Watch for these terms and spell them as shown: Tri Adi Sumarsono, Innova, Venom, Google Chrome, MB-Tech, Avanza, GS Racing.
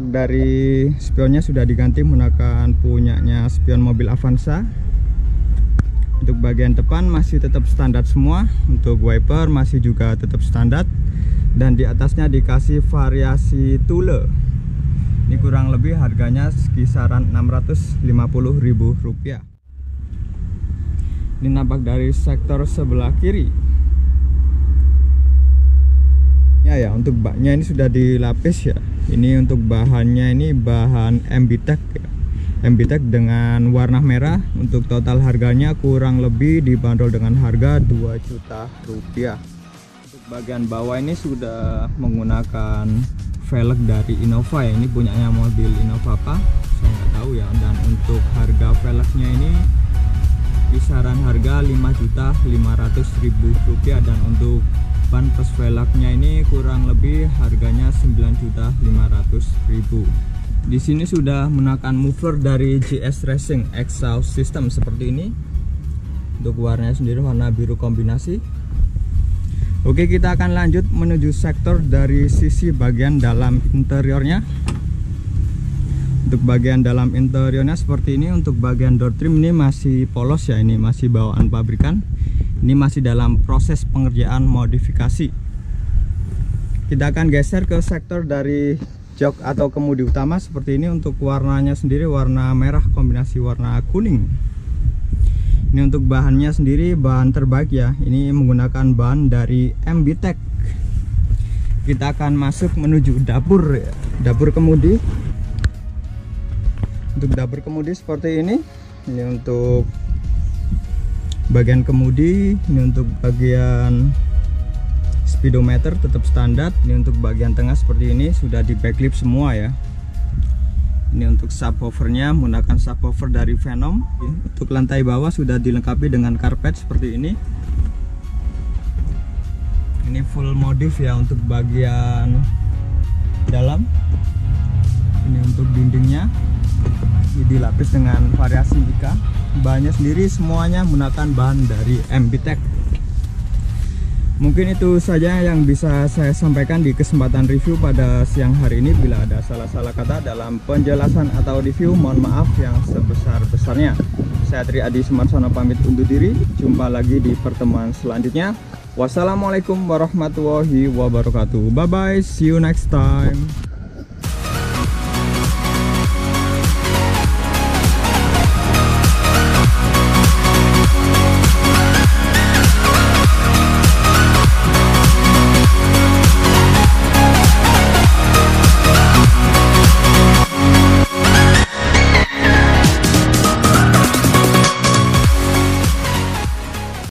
plug dari spionnya sudah diganti menggunakan punyanya spion mobil Avanza. Untuk bagian depan masih tetap standar semua, untuk wiper masih juga tetap standar, dan di atasnya dikasih variasi tule. Ini kurang lebih harganya kisaran Rp650.000. Ini nampak dari sektor sebelah kiri. Ya, untuk baknya ini sudah dilapis ya. Ini untuk bahannya ini bahan MB-Tech ya. MB-Tech dengan warna merah. Untuk total harganya kurang lebih dibanderol dengan harga Rp2 juta. Untuk bagian bawah ini sudah menggunakan velg dari Innova ya. Ini punyanya mobil Innova apa? Saya nggak tahu ya. Dan untuk harga velgnya ini kisaran harga Rp5.500.000, dan untuk ban plus velgnya ini kurang lebih harganya Rp9.500.000. Di sini sudah menggunakan muffler dari GS Racing exhaust system seperti ini. Untuk warnanya sendiri warna biru kombinasi. Oke, kita akan lanjut menuju sektor dari sisi bagian dalam interiornya. Untuk bagian dalam interiornya seperti ini. Untuk bagian door trim ini masih polos ya, ini masih bawaan pabrikan. Ini masih dalam proses pengerjaan modifikasi. Kita akan geser ke sektor dari jok atau kemudi utama seperti ini. Untuk warnanya sendiri warna merah kombinasi warna kuning. Ini untuk bahannya sendiri bahan terbaik ya. Ini menggunakan bahan dari MB-Tech. Kita akan masuk menuju dapur ya. Dapur kemudi. Untuk dapur kemudi seperti ini. Ini untuk bagian kemudi, ini untuk bagian speedometer tetap standar. Ini untuk bagian tengah seperti ini sudah di backlip semua ya. Ini untuk subwoofernya menggunakan subwoofer dari Venom. Untuk lantai bawah sudah dilengkapi dengan karpet seperti ini. Ini full modif ya untuk bagian dalam. Ini untuk dindingnya dilapis dengan variasi IKA. Bahannya sendiri semuanya menggunakan bahan dari MB-Tech. Mungkin itu saja yang bisa saya sampaikan di kesempatan review pada siang hari ini. Bila ada salah-salah kata dalam penjelasan atau review, mohon maaf yang sebesar-besarnya. Saya Tri Adi Sumarsono pamit undur diri. Jumpa lagi di pertemuan selanjutnya. Wassalamualaikum warahmatullahi wabarakatuh. Bye bye, see you next time.